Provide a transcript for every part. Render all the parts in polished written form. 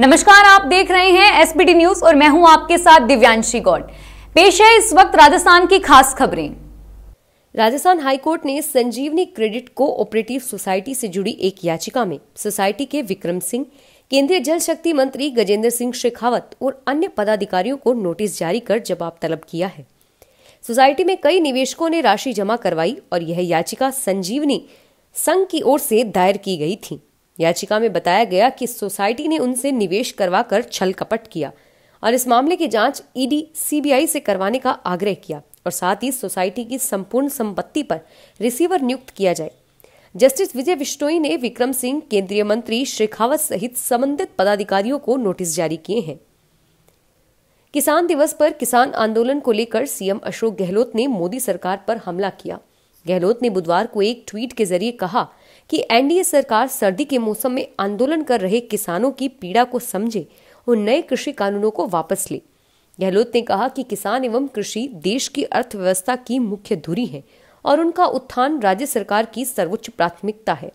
नमस्कार, आप देख रहे हैं एसबीटी न्यूज और मैं हूं आपके साथ दिव्यांशी गौतम। पेश है इस वक्त राजस्थान की खास खबरें। राजस्थान हाईकोर्ट ने संजीवनी क्रेडिट को ऑपरेटिव सोसाइटी से जुड़ी एक याचिका में सोसाइटी के विक्रम सिंह, केंद्रीय जल शक्ति मंत्री गजेंद्र सिंह शेखावत और अन्य पदाधिकारियों को नोटिस जारी कर जवाब तलब किया है। सोसाइटी में कई निवेशकों ने राशि जमा करवाई और यह याचिका संजीवनी संघ की ओर से दायर की गई थी। याचिका में बताया गया कि सोसाइटी ने उनसे निवेश करवाकर छल कपट किया और इस मामले की जांच ईडी सीबीआई से करवाने का आग्रह किया और साथ ही सोसाइटी की संपूर्ण संपत्ति पर रिसीवर नियुक्त किया जाए। जस्टिस विजय विष्णोई ने विक्रम सिंह, केंद्रीय मंत्री शेखावत सहित संबंधित पदाधिकारियों को नोटिस जारी किए हैं। किसान दिवस पर किसान आंदोलन को लेकर सीएम अशोक गहलोत ने मोदी सरकार पर हमला किया। गहलोत ने बुधवार को एक ट्वीट के जरिए कहा कि एनडीए सरकार सर्दी के मौसम में आंदोलन कर रहे किसानों की पीड़ा को समझे और नए कृषि कानूनों को वापस ले। गहलोत ने कहा कि किसान एवं कृषि देश की अर्थव्यवस्था की मुख्य धुरी है और उनका उत्थान राज्य सरकार की सर्वोच्च प्राथमिकता है।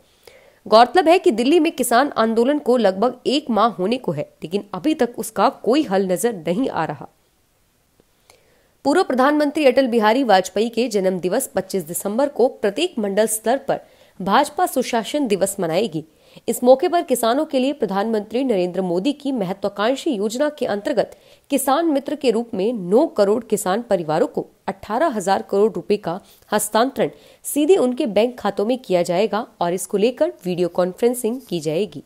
गौरतलब है कि दिल्ली में किसान आंदोलन को लगभग एक माह होने को है, लेकिन अभी तक उसका कोई हल नजर नहीं आ रहा। पूर्व प्रधानमंत्री अटल बिहारी वाजपेयी के जन्म दिवस 25 दिसंबर को प्रत्येक मंडल स्तर पर भाजपा सुशासन दिवस मनाएगी। इस मौके पर किसानों के लिए प्रधानमंत्री नरेंद्र मोदी की महत्वाकांक्षी योजना के अंतर्गत किसान मित्र के रूप में 9 करोड़ किसान परिवारों को 18,000 करोड़ रुपए का हस्तांतरण सीधे उनके बैंक खातों में किया जाएगा और इसको लेकर वीडियो कॉन्फ्रेंसिंग की जाएगी।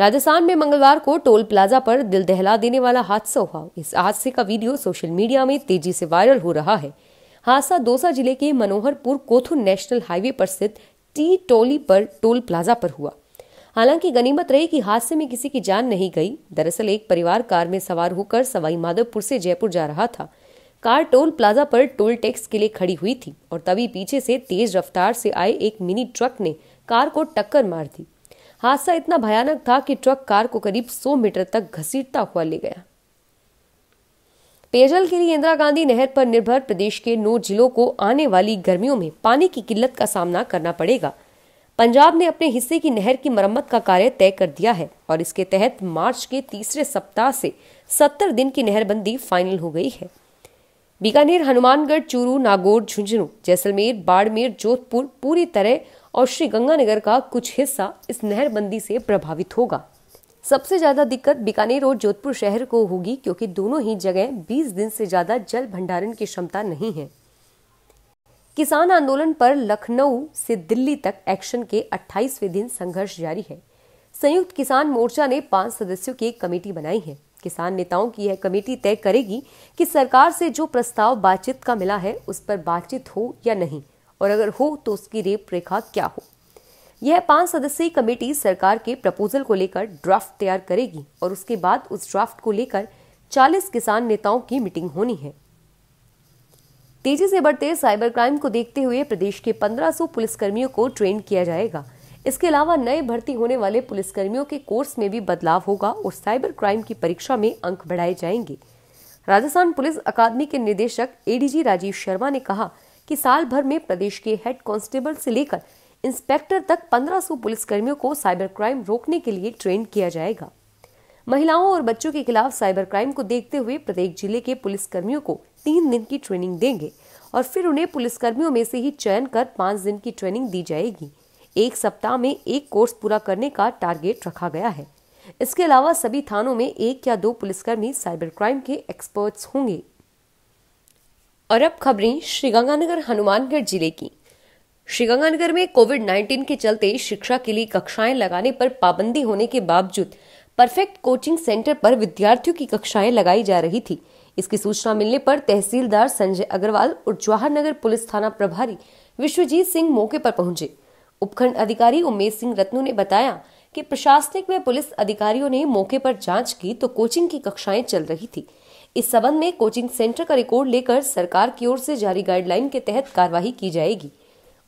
राजस्थान में मंगलवार को टोल प्लाजा पर दिल दहला देने वाला हादसा हुआ। इस हादसे का वीडियो सोशल मीडिया में तेजी से वायरल हो रहा है। हादसा दौसा जिले के मनोहरपुर कोथुर नेशनल हाईवे पर स्थित टी टोली पर टोल प्लाजा पर हुआ। हालांकि गनीमत रही कि हादसे में किसी की जान नहीं गई। दरअसल एक परिवार कार में सवार होकर सवाई माधोपुर से जयपुर जा रहा था। कार टोल प्लाजा पर टोल टैक्स के लिए खड़ी हुई थी और तभी पीछे से तेज रफ्तार से आए एक मिनी ट्रक ने कार को टक्कर मार दी। हादसा इतना भयानक था कि ट्रक कार को करीब 100 मीटर तक घसीटता हुआ ले गया। पेयजल के लिए इंदिरा गांधी नहर पर निर्भर प्रदेश के 9 जिलों को आने वाली गर्मियों में पानी की किल्लत का सामना करना पड़ेगा। पंजाब ने अपने हिस्से की नहर की मरम्मत का कार्य तय कर दिया है और इसके तहत मार्च के तीसरे सप्ताह से 70 दिन की नहरबंदी फाइनल हो गई है। बीकानेर, हनुमानगढ़, चूरू, नागौर, झुंझुनू, जैसलमेर, बाड़मेर, जोधपुर, पूरी तरह और श्री गंगानगर का कुछ हिस्सा इस नहरबंदी से प्रभावित होगा। सबसे ज्यादा दिक्कत बीकानेर और जोधपुर शहर को होगी क्योंकि दोनों ही जगह 20 दिन से ज्यादा जल भंडारण की क्षमता नहीं है। किसान आंदोलन पर लखनऊ से दिल्ली तक एक्शन के 28वें दिन संघर्ष जारी है। संयुक्त किसान मोर्चा ने 5 सदस्यों की एक कमेटी बनाई है। किसान नेताओं की यह कमेटी तय करेगी कि सरकार से जो प्रस्ताव बातचीत का मिला है उस पर बातचीत हो या नहीं और अगर हो तो उसकी रूपरेखा क्या हो। यह 5 सदस्यीय कमेटी सरकार के प्रपोजल को लेकर ड्राफ्ट तैयार करेगी और उसके बाद उस ड्राफ्ट को लेकर 40 किसान नेताओं की मीटिंग होनी है। तेजी से बढ़ते साइबर क्राइम को देखते हुए प्रदेश के 1500 पुलिसकर्मियों को ट्रेन किया जाएगा। इसके अलावा नए भर्ती होने वाले पुलिसकर्मियों के कोर्स में भी बदलाव होगा और साइबर क्राइम की परीक्षा में अंक बढ़ाए जाएंगे। राजस्थान पुलिस अकादमी के निदेशक एडीजी राजीव शर्मा ने कहा कि साल भर में प्रदेश के हेड कांस्टेबल से लेकर इंस्पेक्टर तक 1500 पुलिसकर्मियों को साइबर क्राइम रोकने के लिए ट्रेन किया जाएगा। महिलाओं और बच्चों के खिलाफ साइबर क्राइम को देखते हुए प्रत्येक जिले के पुलिसकर्मियों को 3 दिन की ट्रेनिंग देंगे और फिर उन्हें पुलिसकर्मियों में से ही चयन कर 5 दिन की ट्रेनिंग दी जाएगी। एक सप्ताह में एक कोर्स पूरा करने का टारगेट रखा गया है। इसके अलावा सभी थानों में 1 या 2 पुलिसकर्मी साइबर क्राइम के एक्सपर्ट्स होंगे। और अब खबरें श्रीगंगानगर, हनुमानगढ़ जिले की। श्रीगंगानगर में कोविड-19 के चलते शिक्षा के लिए कक्षाएं लगाने पर पाबंदी होने के बावजूद परफेक्ट कोचिंग सेंटर पर विद्यार्थियों की कक्षाएं लगाई जा रही थी। इसकी सूचना मिलने पर तहसीलदार संजय अग्रवाल और जवाहरनगर पुलिस थाना प्रभारी विश्वजीत सिंह मौके पर पहुंचे। उपखंड अधिकारी उमेश सिंह रत्नू ने बताया कि प्रशासनिक व पुलिस अधिकारियों ने मौके पर जाँच की तो कोचिंग की कक्षाएं चल रही थी। इस संबंध में कोचिंग सेंटर का रिकॉर्ड लेकर सरकार की ओर से जारी गाइडलाइन के तहत कार्यवाही की जाएगी।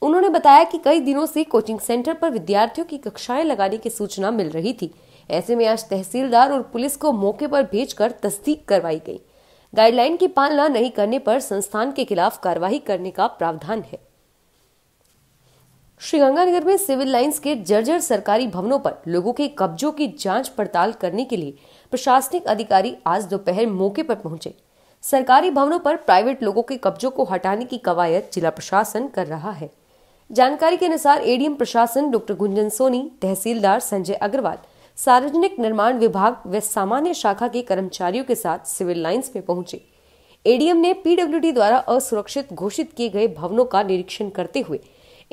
उन्होंने बताया कि कई दिनों से कोचिंग सेंटर पर विद्यार्थियों की कक्षाएं लगाने की सूचना मिल रही थी। ऐसे में आज तहसीलदार और पुलिस को मौके पर भेजकर तस्दीक करवाई गई। गाइडलाइन की पालना नहीं करने पर संस्थान के खिलाफ कार्यवाही करने का प्रावधान है। श्रीगंगानगर में सिविल लाइंस के जर्जर सरकारी भवनों पर लोगों के कब्जों की जांच पड़ताल करने के लिए प्रशासनिक अधिकारी आज दोपहर मौके पर पहुंचे। सरकारी भवनों पर प्राइवेट लोगों के कब्जों को हटाने की कवायद जिला प्रशासन कर रहा है। जानकारी के अनुसार एडीएम प्रशासन डॉक्टर गुंजन सोनी, तहसीलदार संजय अग्रवाल, सार्वजनिक निर्माण विभाग व सामान्य शाखा के कर्मचारियों के साथ सिविल लाइंस में पहुंचे। एडीएम ने पीडब्ल्यूडी द्वारा असुरक्षित घोषित किए गए भवनों का निरीक्षण करते हुए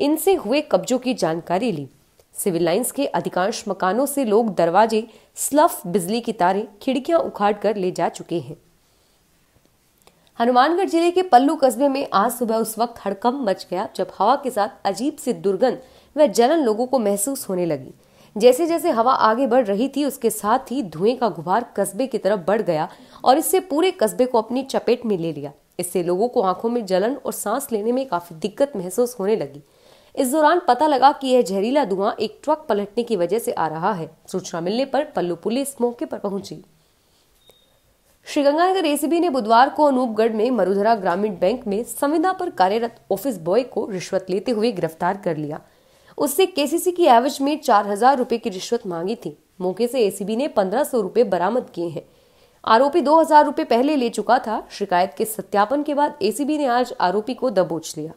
इनसे हुए कब्जों की जानकारी ली। सिविल लाइंस के अधिकांश मकानों से लोग दरवाजे, स्लफ, बिजली की तारें, खिड़कियां उखाड़कर ले जा चुके हैं। हनुमानगढ़ जिले के पल्लू कस्बे में आज सुबह उस वक्त हड़कंप मच गया जब हवा के साथ अजीब सी दुर्गंध व जलन लोगों को महसूस होने लगी। जैसे जैसे हवा आगे बढ़ रही थी उसके साथ ही धुएं का गुबार कस्बे की तरफ बढ़ गया और इससे पूरे कस्बे को अपनी चपेट में ले लिया। इससे लोगों को आंखों में जलन और सांस लेने में काफी दिक्कत महसूस होने लगी। इस दौरान पता लगा कि यह जहरीला धुआं एक ट्रक पलटने की वजह से आ रहा है। सूचना मिलने पर पल्लू पुलिस मौके पर पहुंची। श्रीगंगानगर एसीबी ने बुधवार को अनूपगढ़ में मरुधरा ग्रामीण बैंक में संविदा पर कार्यरत ऑफिस बॉय को रिश्वत लेते हुए गिरफ्तार कर लिया। उससे केसीसी की एवज में 4000 रुपए की रिश्वत मांगी थी। मौके से एसीबी ने 1500 रुपए बरामद किए हैं। आरोपी 2000 रुपए पहले ले चुका था। शिकायत के सत्यापन के बाद एसीबी ने आज आरोपी को दबोच लिया।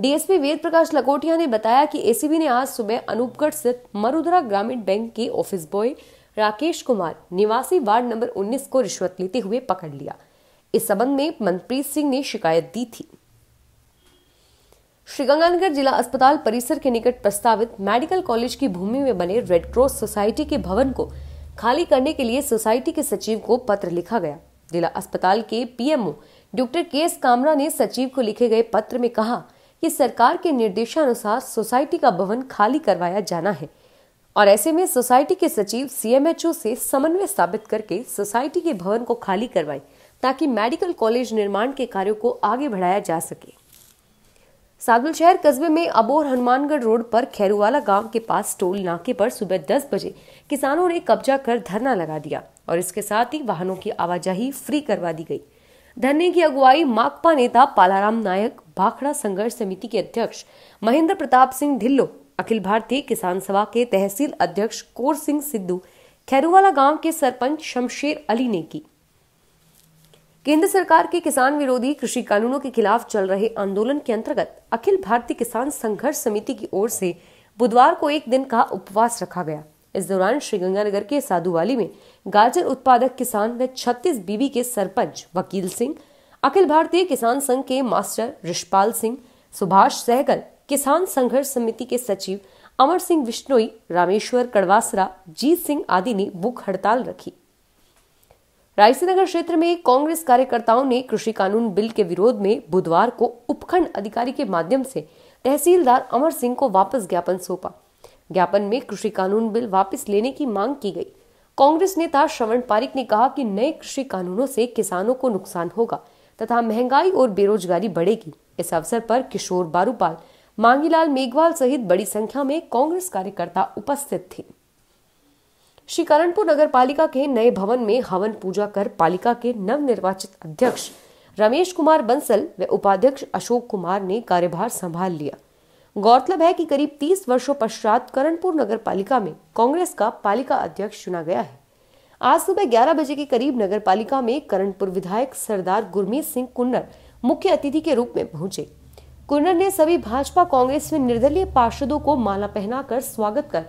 डीएसपी वेद प्रकाश लकोटिया ने बताया कि एसीबी ने आज सुबह अनूपगढ़ स्थित मरुधरा ग्रामीण बैंक के ऑफिस बॉय राकेश कुमार निवासी वार्ड नंबर 19 को रिश्वत लेते हुए पकड़ लिया। इस संबंध में मनप्रीत सिंह ने शिकायत दी थी। श्रीगंगानगर जिला अस्पताल परिसर के निकट प्रस्तावित मेडिकल कॉलेज की भूमि में बने रेडक्रॉस सोसाइटी के भवन को खाली करने के लिए सोसाइटी के सचिव को पत्र लिखा गया। जिला अस्पताल के पीएमओ डॉक्टर के कामरा ने सचिव को लिखे गए पत्र में कहा कि सरकार के निर्देशानुसार सोसाइटी का भवन खाली करवाया जाना है और ऐसे में सोसाइटी के सचिव सीएमएचओ से समन्वय स्थापित करके सोसाइटी के भवन को खाली करवाएं ताकि मेडिकल कॉलेज निर्माण के कार्यों को आगे बढ़ाया जा सके। साधुवाली शहर कस्बे में अबोर हनुमानगढ़ रोड पर खैरुवाला गांव के पास टोल नाके पर सुबह 10 बजे किसानों ने कब्जा कर धरना लगा दिया और इसके साथ ही वाहनों की आवाजाही फ्री करवा दी गई। धरने की अगुवाई माकपा नेता पालाराम नायक, भाखड़ा संघर्ष समिति के अध्यक्ष महेंद्र प्रताप सिंह ढिल्लो, अखिल भारतीय किसान सभा के तहसील अध्यक्ष कोर सिंह सिद्धू, खैरुवाला गांव के सरपंच शमशेर अली ने की। केंद्र सरकार के किसान विरोधी कृषि कानूनों के खिलाफ चल रहे आंदोलन के अंतर्गत अखिल भारतीय किसान संघर्ष समिति की ओर से बुधवार को एक दिन का उपवास रखा गया। इस दौरान श्रीगंगानगर के साधुवाली में गाजर उत्पादक किसान व 36 बीबी के सरपंच वकील सिंह, अखिल भारतीय किसान संघ के मास्टर रिशपाल सिंह, सुभाष सहगल, किसान संघर्ष समिति के सचिव अमर सिंह विश्नोई, रामेश्वर कड़वासरा, जीत सिंह आदि ने भूख हड़ताल रखी। रायसीनगर क्षेत्र में कांग्रेस कार्यकर्ताओं ने कृषि कानून बिल के विरोध में बुधवार को उपखंड अधिकारी के माध्यम से तहसीलदार अमर सिंह को वापस ज्ञापन सौंपा। ज्ञापन में कृषि कानून बिल वापस लेने की मांग की गई। कांग्रेस नेता श्रवण पारिक ने कहा कि नए कृषि कानूनों से किसानों को नुकसान होगा तथा महंगाई और बेरोजगारी बढ़ेगी। इस अवसर पर किशोर बारूपाल, मांगीलाल मेघवाल सहित बड़ी संख्या में कांग्रेस कार्यकर्ता उपस्थित थे। श्री करणपुर नगर पालिका के नए भवन में हवन पूजा कर पालिका के नवनिर्वाचित अध्यक्ष रमेश कुमार बंसल व उपाध्यक्ष अशोक कुमार ने कार्यभार संभाल लिया। गौरतलब है कि करीब 30 वर्षों पश्चात करणपुर नगर पालिका में कांग्रेस का पालिका अध्यक्ष चुना गया है। आज सुबह 11 बजे के करीब नगर पालिका में करणपुर विधायक सरदार गुरमीत सिंह कुन्नर मुख्य अतिथि के रूप में पहुंचे। कुन्नर ने सभी भाजपा, कांग्रेस में निर्दलीय पार्षदों को माला पहनाकर स्वागत कर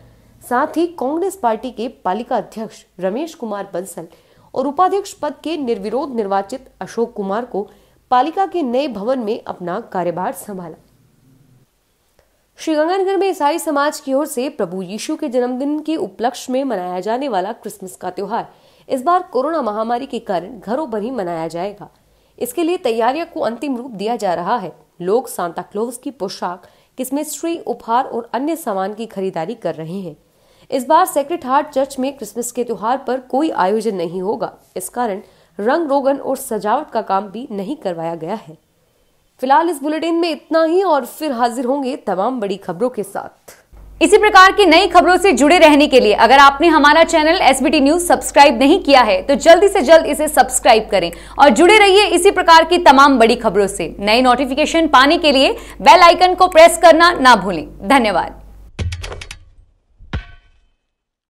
साथ ही कांग्रेस पार्टी के पालिका अध्यक्ष रमेश कुमार बंसल और उपाध्यक्ष पद के निर्विरोध निर्वाचित अशोक कुमार को पालिका के नए भवन में अपना कार्यभार संभाला। श्रीगंगानगर में ईसाई समाज की ओर से प्रभु यीशु के जन्मदिन के उपलक्ष्य में मनाया जाने वाला क्रिसमस का त्योहार इस बार कोरोना महामारी के कारण घरों पर ही मनाया जाएगा। इसके लिए तैयारियों को अंतिम रूप दिया जा रहा है। लोग सांता क्लॉज की पोशाक, किस्मेश्री, उपहार और अन्य सामान की खरीदारी कर रहे हैं। इस बार सेक्रेड हार्ट चर्च में क्रिसमस के त्योहार पर कोई आयोजन नहीं होगा। इस कारण रंग रोगन और सजावट का काम भी नहीं करवाया गया है। फिलहाल इस बुलेटिन में इतना ही और फिर हाजिर होंगे तमाम बड़ी खबरों के साथ। इसी प्रकार की नई खबरों से जुड़े रहने के लिए अगर आपने हमारा चैनल एसबीटी न्यूज सब्सक्राइब नहीं किया है तो जल्दी से जल्द इसे सब्सक्राइब करें और जुड़े रहिए इसी प्रकार की तमाम बड़ी खबरों से। नए नोटिफिकेशन पाने के लिए बेल आइकन को प्रेस करना ना भूलें। धन्यवाद।